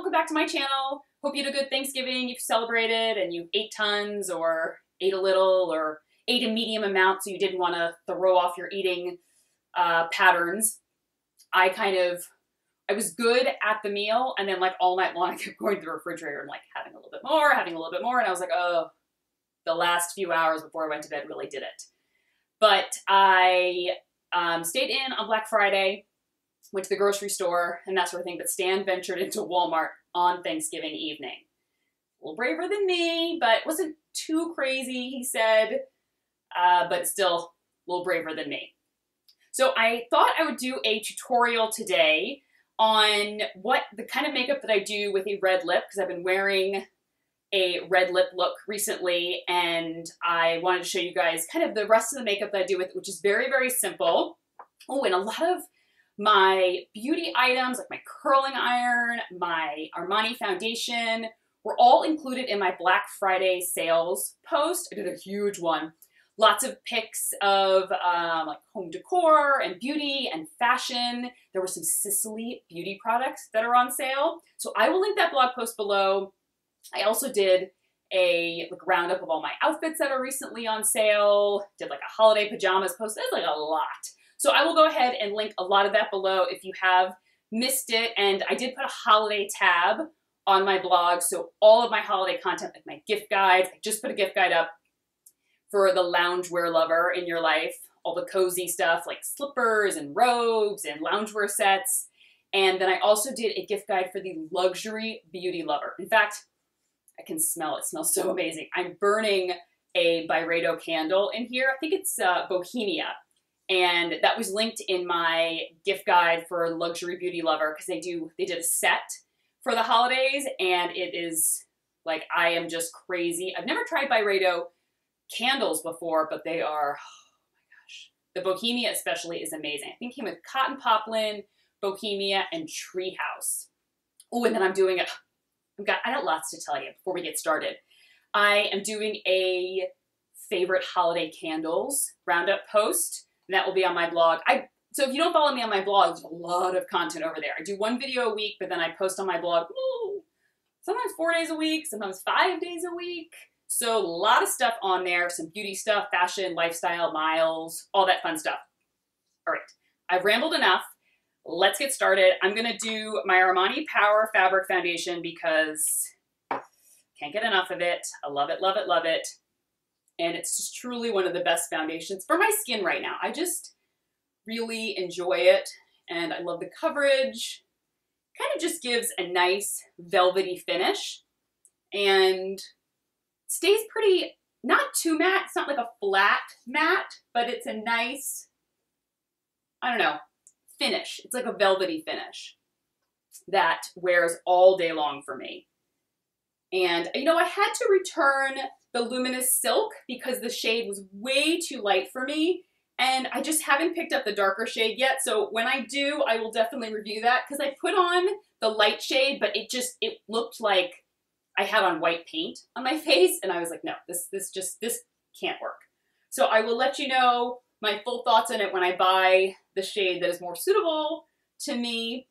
welcome back to my channel. Hope you had a good Thanksgiving, you've celebrated, and you ate tons, or ate a little, or ate a medium amount, so you didn't want to throw off your eating patterns. I was good at the meal, and then like all night long I kept going to the refrigerator and like having a little bit more, and I was like, oh, the last few hours before I went to bed really did it. But I stayed in on Black Friday, went to the grocery store and that sort of thing, but Stan ventured into Walmart on Thanksgiving evening. A little braver than me, but wasn't too crazy, he said, but still a little braver than me. So I thought I would do a tutorial today on what the kind of makeup that I do with a red lip, because I've been wearing a red lip look recently, and I wanted to show you guys kind of the rest of the makeup that I do with, which is very, very simple. Oh, and a lot of my beauty items, like my curling iron, my Armani foundation, were all included in my Black Friday sales post. I did a huge one. Lots of pics of like home decor and beauty and fashion. There were some Sisley beauty products that are on sale. So I will link that blog post below. I also did a like, roundup of all my outfits that are recently on sale. Did like a holiday pajamas post. That's like a lot. So I will go ahead and link a lot of that below if you have missed it. And I did put a holiday tab on my blog. So all of my holiday content, like my gift guides, I just put a gift guide up for the loungewear lover in your life, all the cozy stuff like slippers and robes and loungewear sets. And then I also did a gift guide for the luxury beauty lover. In fact, I can smell it. It smells so amazing. I'm burning a Byredo candle in here. I think it's Bohemia. And that was linked in my gift guide for luxury beauty lover because they did a set for the holidays, and it is like, I am just crazy. I've never tried Byredo candles before, but they are, oh my gosh. The Bohemia especially is amazing. I think it came with Cotton Poplin, Bohemia, and Treehouse. Oh, and then I'm doing I got lots to tell you before we get started. I am doing a favorite holiday candles roundup post, and that will be on my blog. So if you don't follow me on my blog, there's a lot of content over there. I do one video a week, but then I post on my blog, sometimes 4 days a week, sometimes 5 days a week. So a lot of stuff on there, some beauty stuff, fashion, lifestyle, miles, all that fun stuff. All right, I've rambled enough. Let's get started. I'm gonna do my Armani Power Fabric Foundation because can't get enough of it. I love it, love it, love it. And it's just truly one of the best foundations for my skin right now. I just really enjoy it, and I love the coverage. Kind of just gives a nice velvety finish and stays pretty, not too matte. It's not like a flat matte, but it's a nice, I don't know, finish. It's like a velvety finish that wears all day long for me. And, you know, I had to return the Luminous Silk because the shade was way too light for me. And I just haven't picked up the darker shade yet. So when I do, I will definitely review that because I put on the light shade, but it looked like I had on white paint on my face, and I was like, no, this can't work. So I will let you know my full thoughts on it when I buy the shade that is more suitable to me.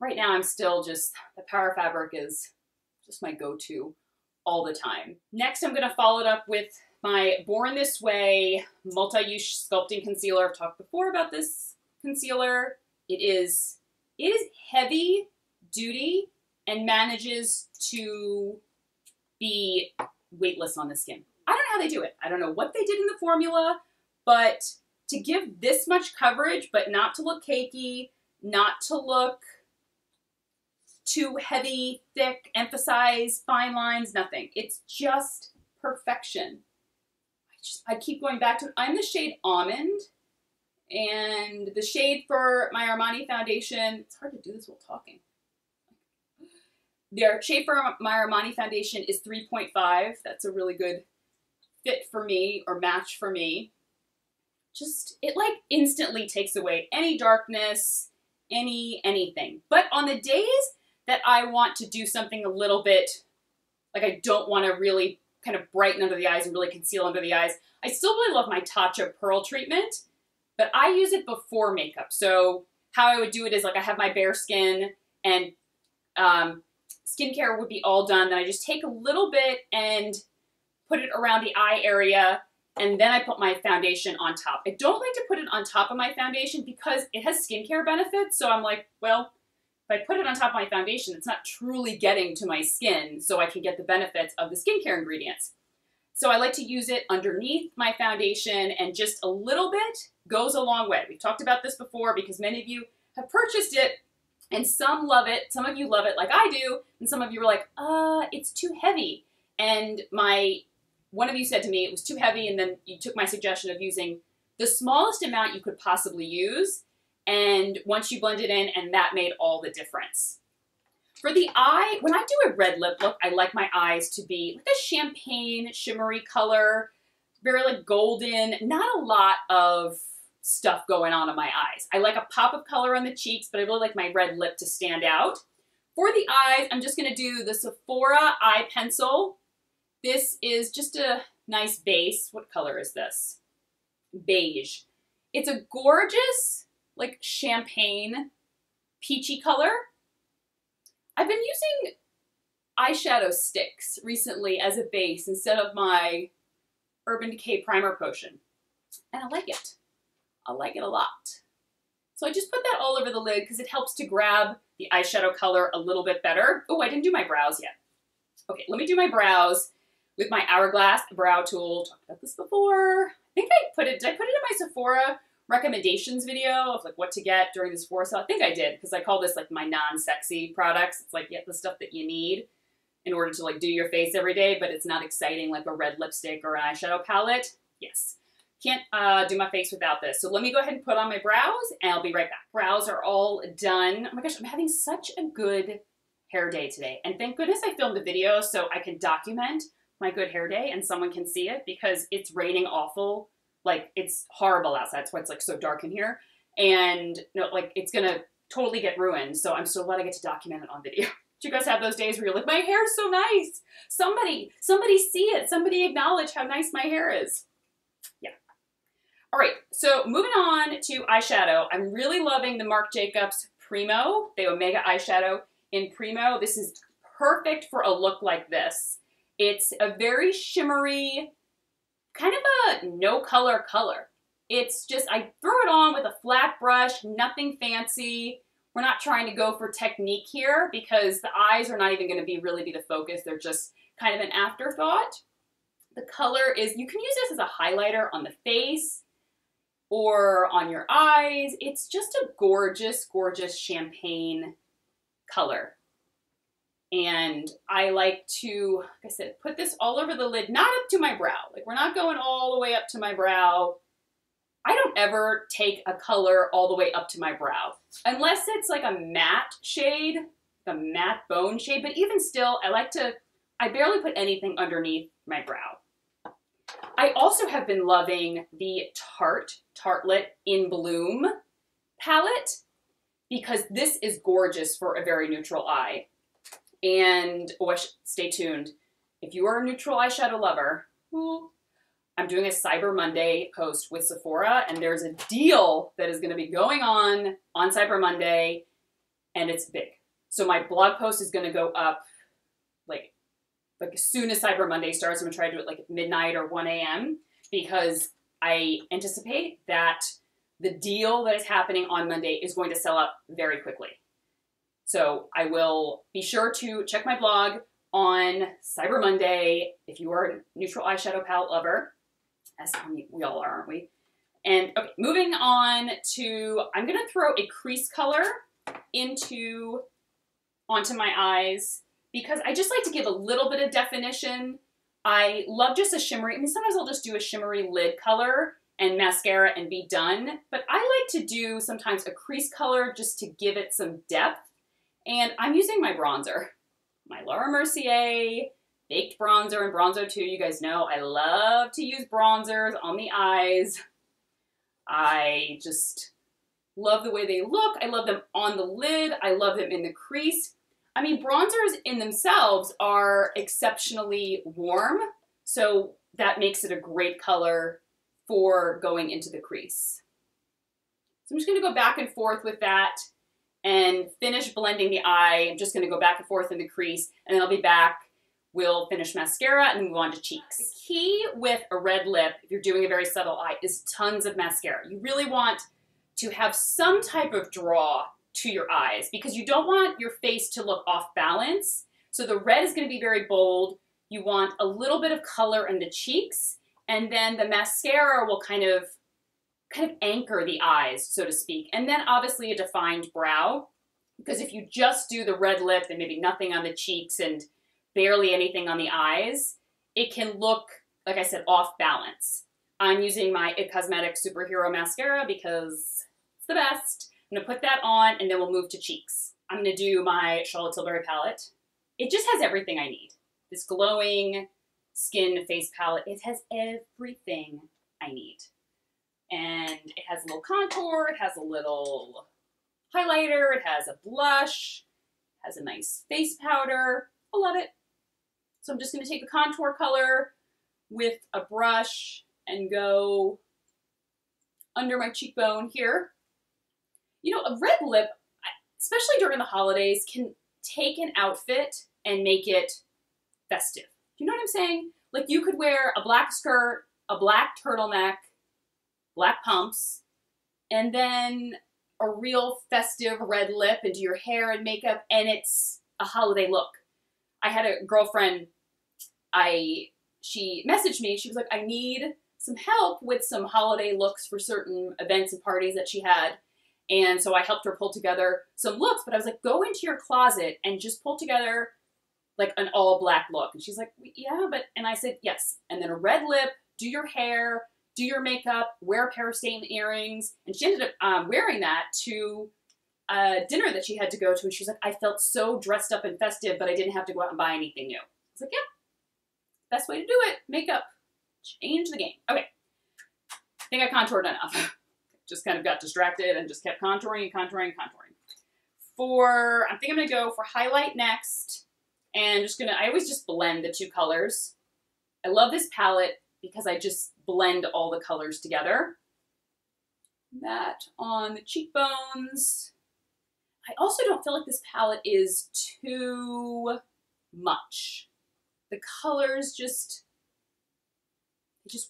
Right now, I'm still just, the Power Fabric is just my go-to all the time. Next, I'm gonna follow it up with my Born This Way multi-use sculpting concealer. I've talked before about this concealer. It is heavy duty and manages to be weightless on the skin. I don't know how they do it. I don't know what they did in the formula, but to give this much coverage, but not to look cakey, not to look too heavy, thick, emphasize fine lines, nothing. It's just perfection. I keep going back to it. I'm the shade Almond, and the shade for my Armani foundation, it's hard to do this while talking. Their shade for my Armani foundation is 3.5. That's a really good fit for me, or match for me. Just, it like instantly takes away any darkness, anything. But on the days that I want to do something a little bit, like I don't want to really kind of brighten under the eyes and really conceal under the eyes, I still really love my Tatcha Pearl treatment, but I use it before makeup. So how I would do it is like I have my bare skin and skincare would be all done, then I just take a little bit and put it around the eye area, and then I put my foundation on top. I don't like to put it on top of my foundation because it has skincare benefits, so I'm like, well, if I put it on top of my foundation, it's not truly getting to my skin so I can get the benefits of the skincare ingredients. So I like to use it underneath my foundation, and just a little bit goes a long way. We've talked about this before because many of you have purchased it and some love it. Some of you love it like I do, and some of you were like, it's too heavy. And one of you said to me it was too heavy, and then you took my suggestion of using the smallest amount you could possibly use, and once you blend it in, and that made all the difference. For the eye, when I do a red lip look, I like my eyes to be like a champagne shimmery color, very like golden, not a lot of stuff going on in my eyes. I like a pop of color on the cheeks, but I really like my red lip to stand out. For the eyes, I'm just gonna do the Sephora eye pencil. This is just a nice base. What color is this? Beige. It's a gorgeous, like champagne, peachy color. I've been using eyeshadow sticks recently as a base instead of my Urban Decay Primer Potion, and I like it. I like it a lot. So I just put that all over the lid because it helps to grab the eyeshadow color a little bit better. Oh, I didn't do my brows yet. Okay, let me do my brows with my Hourglass brow tool. Talked about this before. I think I put it, did I put it in my Sephora recommendations video of like what to get during the Sephora sale? I think I did, because I call this like my non-sexy products. It's like, get the stuff that you need in order to like do your face every day, but it's not exciting like a red lipstick or an eyeshadow palette. Yes. Can't do my face without this. So let me go ahead and put on my brows, and I'll be right back. Brows are all done. Oh my gosh, I'm having such a good hair day today. And thank goodness I filmed a video so I can document my good hair day and someone can see it, because it's raining awful. Like, it's horrible outside. That's why it's like so dark in here. And no, like, it's gonna totally get ruined. So I'm so glad I get to document it on video. Do you guys have those days where you're like, my hair's so nice. Somebody see it. Somebody acknowledge how nice my hair is. Yeah. All right, so moving on to eyeshadow. I'm really loving the Marc Jacobs Primo, the Omega eyeshadow in Primo. This is perfect for a look like this. It's a very shimmery, kind of a no color color. It's just, I throw it on with a flat brush, nothing fancy. We're not trying to go for technique here because the eyes are not even gonna be really the focus. They're just kind of an afterthought. The color is, you can use this as a highlighter on the face or on your eyes. It's just a gorgeous, gorgeous champagne color. And I like to, like I said, put this all over the lid, not up to my brow. Like, we're not going all the way up to my brow. I don't ever take a color all the way up to my brow, unless it's like a matte shade, a matte bone shade, but even still, I barely put anything underneath my brow. I also have been loving the Tartlet in Bloom palette, because this is gorgeous for a very neutral eye. And stay tuned. If you are a neutral eyeshadow lover, I'm doing a Cyber Monday post with Sephora, and there's a deal that is gonna be going on Cyber Monday, and it's big. So my blog post is gonna go up like as soon as Cyber Monday starts. I'm gonna try to do it like at midnight or 1 a.m. because I anticipate that the deal that is happening on Monday is going to sell out very quickly. So I will be sure to check my blog on Cyber Monday if you are a neutral eyeshadow palette lover, as we all are, aren't we? And okay, moving on to, I'm gonna throw a crease color onto my eyes, because I just like to give a little bit of definition. I love just a shimmery, I mean, sometimes I'll just do a shimmery lid color and mascara and be done, but I like to do sometimes a crease color just to give it some depth. And I'm using my bronzer, my Laura Mercier Baked Bronzer and Bronzo 2. You guys know I love to use bronzers on the eyes. I just love the way they look. I love them on the lid. I love them in the crease. I mean, bronzers in themselves are exceptionally warm, so that makes it a great color for going into the crease. So I'm just gonna go back and forth with that, and finish blending the eye. I'm just going to go back and forth in the crease, and then I'll be back. We'll finish mascara and move on to cheeks. The key with a red lip, if you're doing a very subtle eye, is tons of mascara. You really want to have some type of draw to your eyes because you don't want your face to look off balance. So the red is going to be very bold. You want a little bit of color in the cheeks, and then the mascara will kind of anchor the eyes, so to speak. And then obviously a defined brow, because if you just do the red lip and maybe nothing on the cheeks and barely anything on the eyes, it can look, like I said, off balance. I'm using my It Cosmetics Superhero Mascara because it's the best. I'm gonna put that on and then we'll move to cheeks. I'm gonna do my Charlotte Tilbury palette. It just has everything I need. This glowing skin face palette, it has everything I need. And it has a little contour, it has a little highlighter, it has a blush, it has a nice face powder. I love it. So I'm just going to take the contour color with a brush and go under my cheekbone here. You know, a red lip, especially during the holidays, can take an outfit and make it festive. Do you know what I'm saying? Like you could wear a black skirt, a black turtleneck, black pumps, and then a real festive red lip into your hair and makeup, and it's a holiday look. I had a girlfriend, she messaged me, she was like, I need some help with some holiday looks for certain events and parties that she had. And so I helped her pull together some looks, but I was like, go into your closet and just pull together like an all black look. And she's like, yeah, but, and I said, yes. And then a red lip, do your hair, do your makeup, wear a pair of stained earrings. And she ended up wearing that to a dinner that she had to go to, and she was like, I felt so dressed up and festive, but I didn't have to go out and buy anything new. I was like, yeah, best way to do it, makeup, change the game. Okay, I think I contoured enough. Just kind of got distracted and just kept contouring and contouring and contouring. I think I'm gonna go for highlight next, and I always just blend the two colors. I love this palette because I just blend all the colors together. That on the cheekbones. I also don't feel like this palette is too much. The colors just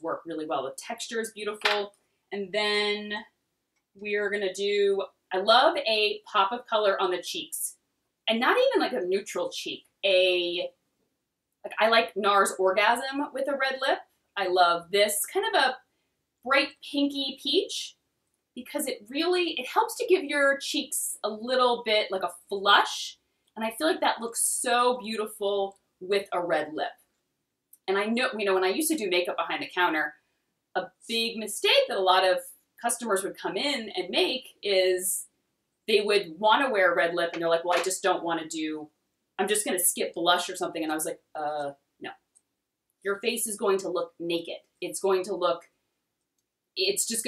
work really well. The texture is beautiful. And then we're gonna do, I love a pop of color on the cheeks. And not even like a neutral cheek. I like NARS Orgasm with a red lip. I love this kind of a bright pinky peach, because it helps to give your cheeks a little bit like a flush. And I feel like that looks so beautiful with a red lip. And I know, you know, when I used to do makeup behind the counter, a big mistake that a lot of customers would come in and make is they would want to wear a red lip and they're like, well, I just don't want to do, I'm just going to skip blush or something. And I was like, no, your face is going to look naked. It's just going to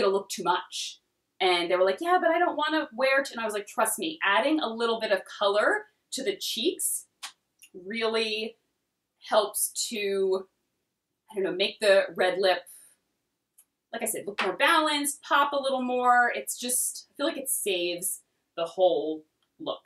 look too much. And they were like, yeah, but I don't want to wear it. And I was like, trust me, adding a little bit of color to the cheeks really helps to, I don't know, make the red lip, like I said, look more balanced, pop a little more. It's just, I feel like it saves the whole look.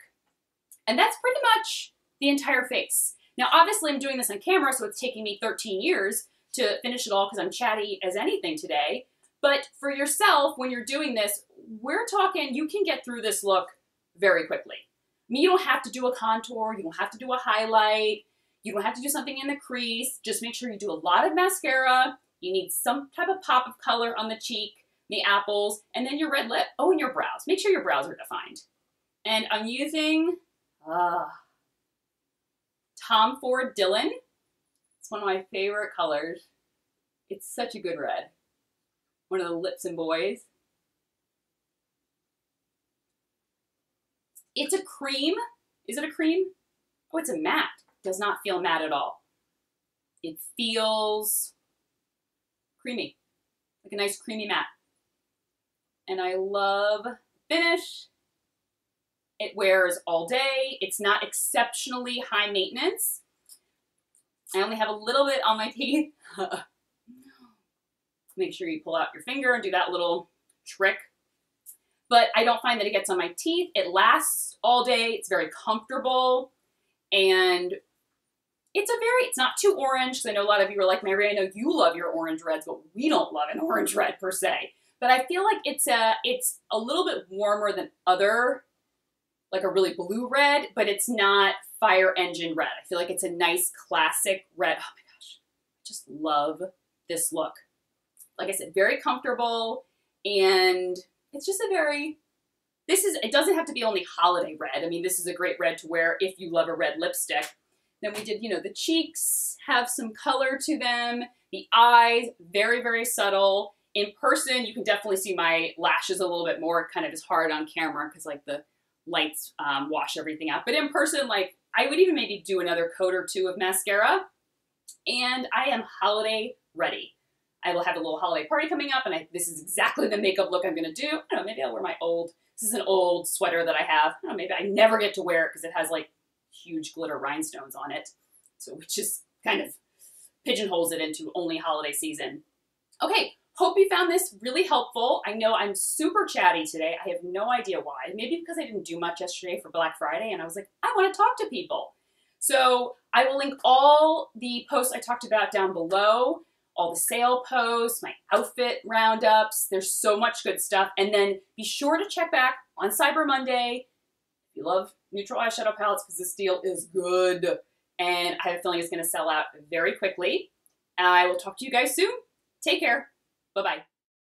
And that's pretty much the entire face. Now, obviously I'm doing this on camera, so it's taking me 13 years to finish it all because I'm chatty as anything today. But for yourself, when you're doing this, we're talking, you can get through this look very quickly. I mean, you don't have to do a contour, you don't have to do a highlight, you don't have to do something in the crease. Just make sure you do a lot of mascara. You need some type of pop of color on the cheek, the apples, and then your red lip. Oh, and your brows. Make sure your brows are defined. And I'm using Tom Ford Dylan. It's one of my favorite colors. It's such a good red. One of the lips and boys. It's a cream. Is it a cream? Oh, it's a matte. Does not feel matte at all. It feels creamy, like a nice creamy matte. And I love the finish. It wears all day. It's not exceptionally high maintenance. I only have a little bit on my teeth. Make sure you pull out your finger and do that little trick. but I don't find that it gets on my teeth. It lasts all day. It's very comfortable, and it's not too orange, because I know a lot of you are like, Mary, I know you love your orange reds, but we don't love an orange red per se. But I feel like it's a little bit warmer than other, like a really blue red, but it's not fire engine red. I feel like it's a nice classic red. Oh my gosh, I just love this look. Like I said, very comfortable, and it's just a very, it doesn't have to be only holiday red. I mean, this is a great red to wear if you love a red lipstick. Then we did, you know, the cheeks have some color to them. The eyes, very, very subtle. In person, you can definitely see my lashes a little bit more. It kind of is hard on camera because like the lights wash everything out. But in person, like I would even maybe do another coat or two of mascara. And I am holiday ready. I will have a little holiday party coming up, and this is exactly the makeup look I'm gonna do. I don't know, maybe I'll wear my old, this is an old sweater that I have. I don't know, maybe I never get to wear it because it has like huge glitter rhinestones on it, so which just kind of pigeonholes it into only holiday season. Okay, hope you found this really helpful. I know I'm super chatty today. I have no idea why. Maybe because I didn't do much yesterday for Black Friday, and I was like, I want to talk to people. So I will link all the posts I talked about down below, all the sale posts, my outfit roundups. There's so much good stuff. And then be sure to check back on Cyber Monday. If you love neutral eyeshadow palettes, because this deal is good, and I have a feeling it's going to sell out very quickly. I will talk to you guys soon. Take care. Bye-bye.